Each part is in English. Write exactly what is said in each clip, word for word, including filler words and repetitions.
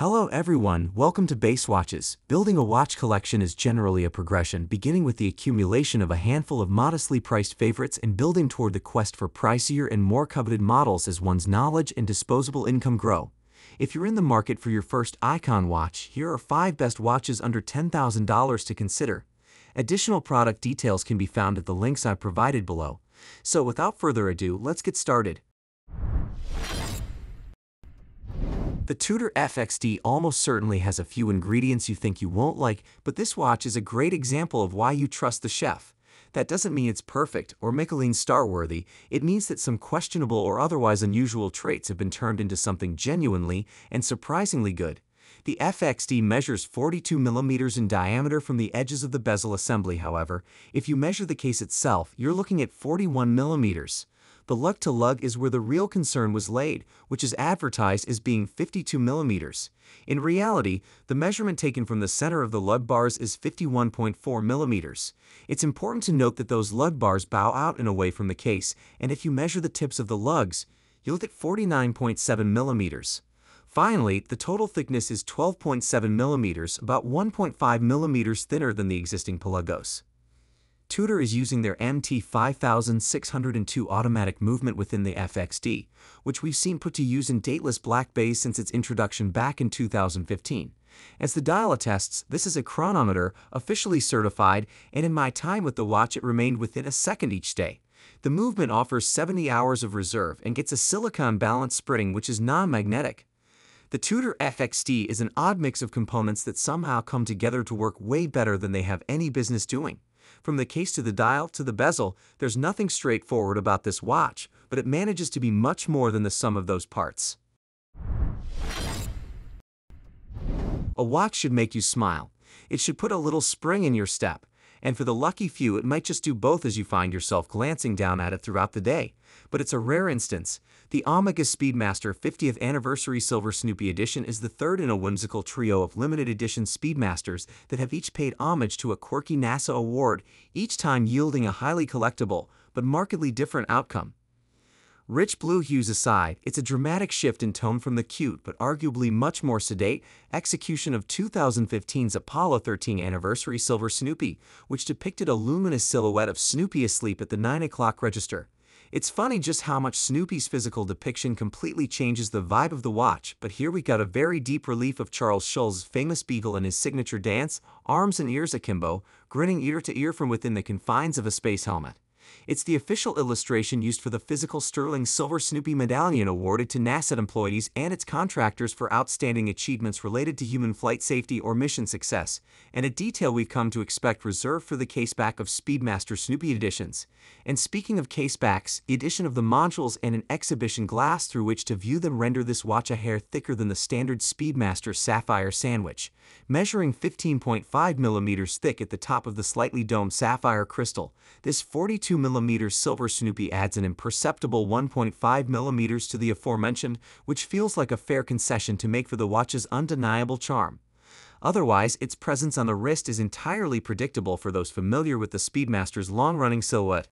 Hello everyone, welcome to Base Watches. Building a watch collection is generally a progression, beginning with the accumulation of a handful of modestly priced favorites and building toward the quest for pricier and more coveted models as one's knowledge and disposable income grow. If you're in the market for your first icon watch, here are five best watches under ten thousand dollars to consider. Additional product details can be found at the links I provided below. So without further ado, let's get started. The Tudor F X D almost certainly has a few ingredients you think you won't like, but this watch is a great example of why you trust the chef. That doesn't mean it's perfect or Michelin star-worthy, it means that some questionable or otherwise unusual traits have been turned into something genuinely and surprisingly good. The F X D measures forty-two millimeters in diameter from the edges of the bezel assembly, however, if you measure the case itself, you're looking at forty-one millimeters. The lug-to-lug is where the real concern was laid, which is advertised as being fifty-two millimeters. In reality, the measurement taken from the center of the lug bars is fifty-one point four millimeters. It's important to note that those lug bars bow out and away from the case, and if you measure the tips of the lugs, you'll get forty-nine point seven millimeters. Finally, the total thickness is twelve point seven millimeters, about one point five millimeters thinner than the existing Pelagos. Tudor is using their M T five six oh two automatic movement within the F X D, which we've seen put to use in dateless Black Bay since its introduction back in two thousand fifteen. As the dial attests, this is a chronometer, officially certified, and in my time with the watch it remained within a second each day. The movement offers seventy hours of reserve and gets a silicon balance spring which is non-magnetic. The Tudor F X D is an odd mix of components that somehow come together to work way better than they have any business doing. From the case to the dial to the bezel, there's nothing straightforward about this watch, but it manages to be much more than the sum of those parts. A watch should make you smile. It should put a little spring in your step, and for the lucky few it might just do both as you find yourself glancing down at it throughout the day. But it's a rare instance. The Omega Speedmaster fiftieth Anniversary Silver Snoopy Edition is the third in a whimsical trio of limited edition Speedmasters that have each paid homage to a quirky NASA award, each time yielding a highly collectible, but markedly different outcome. Rich blue hues aside, it's a dramatic shift in tone from the cute but arguably much more sedate execution of two thousand fifteen's Apollo thirteen Anniversary Silver Snoopy, which depicted a luminous silhouette of Snoopy asleep at the nine o'clock register. It's funny just how much Snoopy's physical depiction completely changes the vibe of the watch, but here we got a very deep relief of Charles Schulz's famous beagle in his signature dance, arms and ears akimbo, grinning ear to ear from within the confines of a space helmet. It's the official illustration used for the physical Sterling Silver Snoopy Medallion awarded to NASA employees and its contractors for outstanding achievements related to human flight safety or mission success, and a detail we've come to expect reserved for the caseback of Speedmaster Snoopy editions. And speaking of casebacks, the addition of the modules and an exhibition glass through which to view them render this watch a hair thicker than the standard Speedmaster Sapphire Sandwich, measuring fifteen point five millimeters thick at the top of the slightly domed sapphire crystal. This forty-two millimeter silver Snoopy adds an imperceptible one point five millimeters to the aforementioned, which feels like a fair concession to make for the watch's undeniable charm. Otherwise, its presence on the wrist is entirely predictable for those familiar with the Speedmaster's long-running silhouette.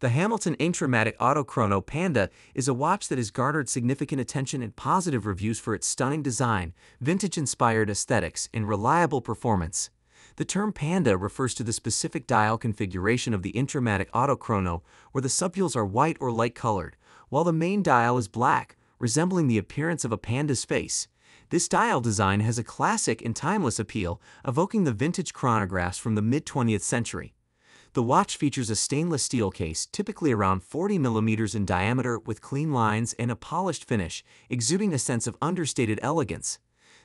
The Hamilton Intra-Matic Auto Chrono Panda is a watch that has garnered significant attention and positive reviews for its stunning design, vintage-inspired aesthetics, and reliable performance. The term Panda refers to the specific dial configuration of the Intra-Matic Auto Chrono, where the subbules are white or light-colored, while the main dial is black, resembling the appearance of a panda's face. This dial design has a classic and timeless appeal, evoking the vintage chronographs from the mid-twentieth century. The watch features a stainless steel case, typically around forty millimeters in diameter, with clean lines and a polished finish, exuding a sense of understated elegance.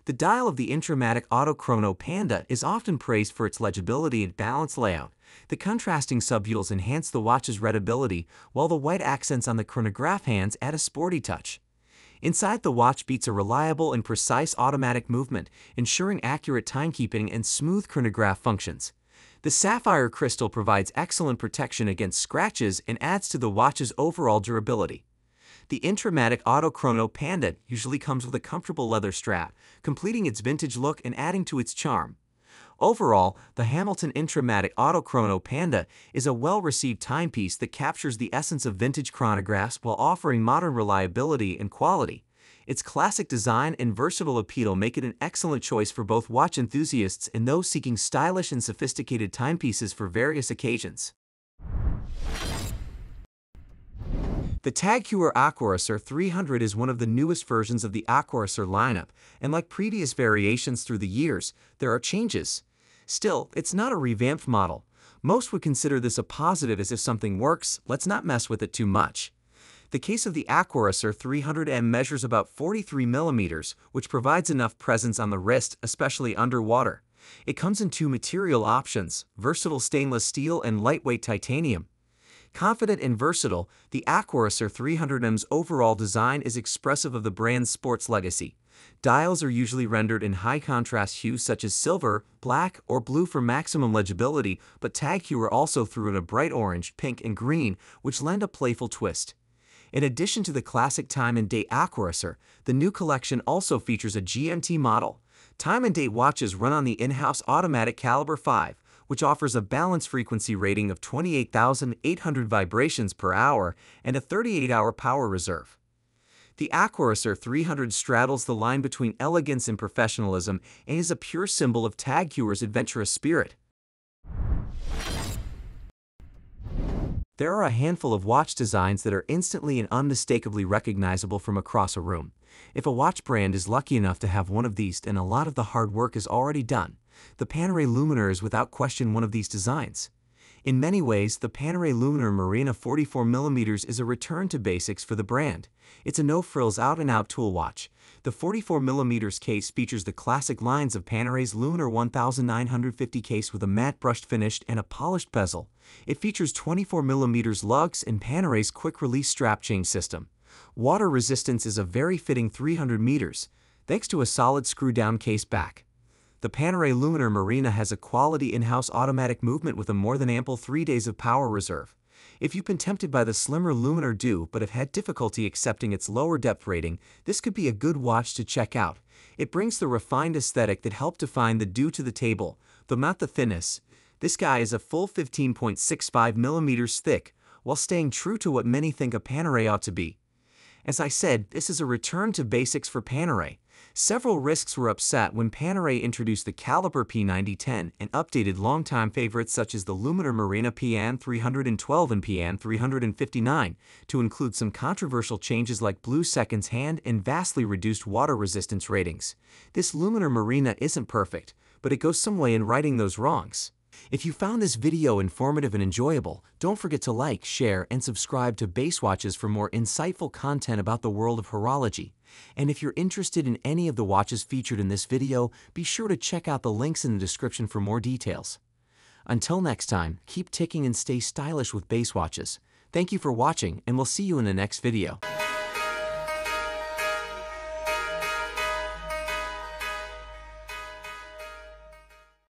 The dial of the Intra-Matic Auto Chrono Panda is often praised for its legibility and balanced layout. The contrasting subbules enhance the watch's readability, while the white accents on the chronograph hands add a sporty touch. Inside, the watch beats a reliable and precise automatic movement, ensuring accurate timekeeping and smooth chronograph functions. The sapphire crystal provides excellent protection against scratches and adds to the watch's overall durability. The Intra-Matic Auto Chrono Panda usually comes with a comfortable leather strap, completing its vintage look and adding to its charm. Overall, the Hamilton Intra-Matic Auto Chrono Panda is a well-received timepiece that captures the essence of vintage chronographs while offering modern reliability and quality. its classic design and versatile appeal make it an excellent choice for both watch enthusiasts and those seeking stylish and sophisticated timepieces for various occasions. The Tag Heuer Aquaracer three hundred is one of the newest versions of the Aquaracer lineup, and like previous variations through the years, there are changes. Still, it's not a revamped model. Most would consider this a positive, as if something works, let's not mess with it too much. The case of the Aquaracer three hundred M measures about forty-three millimeters, which provides enough presence on the wrist, especially underwater. It comes in two material options, versatile stainless steel and lightweight titanium. Confident and versatile, the Aquaracer three hundred M's overall design is expressive of the brand's sports legacy. Dials are usually rendered in high-contrast hues such as silver, black, or blue for maximum legibility, but Tag Heuer also threw in a bright orange, pink, and green, which lend a playful twist. In addition to the classic time and date Aquaracer, the new collection also features a G M T model. Time and date watches run on the in-house automatic Caliber five, which offers a balanced frequency rating of twenty-eight thousand eight hundred vibrations per hour and a thirty-eight hour power reserve. The Aquaracer three hundred straddles the line between elegance and professionalism and is a pure symbol of Tag Heuer's adventurous spirit. There are a handful of watch designs that are instantly and unmistakably recognizable from across a room. If a watch brand is lucky enough to have one of these, then a lot of the hard work is already done. The Panerai Luminor is without question one of these designs. In many ways, the Panerai Luminor Marina forty-four millimeter is a return to basics for the brand. It's a no-frills out-and-out tool watch. The forty-four millimeter case features the classic lines of Panerai's Luminor nineteen fifty case with a matte-brushed finish and a polished bezel. It features twenty-four millimeter lugs and Panerai's quick-release strap-chain system. Water resistance is a very fitting three hundred meters, thanks to a solid screw-down case back. The Panerai Luminor Marina has a quality in-house automatic movement with a more than ample three days of power reserve. If you've been tempted by the slimmer Luminor Due but have had difficulty accepting its lower depth rating, this could be a good watch to check out. It brings the refined aesthetic that helped define the Due to the table, though not the thinness. This guy is a full fifteen point six five millimeters thick, while staying true to what many think a Panerai ought to be. As I said, this is a return to basics for Panerai. Several wrists were upset when Panerai introduced the Caliber P ninety ten and updated longtime favorites such as the Luminor Marina P A M three hundred twelve and P N three fifty-nine to include some controversial changes like blue seconds hand and vastly reduced water resistance ratings. This Luminor Marina isn't perfect, but it goes some way in righting those wrongs. If you found this video informative and enjoyable, don't forget to like, share, and subscribe to Base Watches for more insightful content about the world of horology. And if you're interested in any of the watches featured in this video, be sure to check out the links in the description for more details. Until next time, keep ticking and stay stylish with Base Watches. Thank you for watching, and we'll see you in the next video.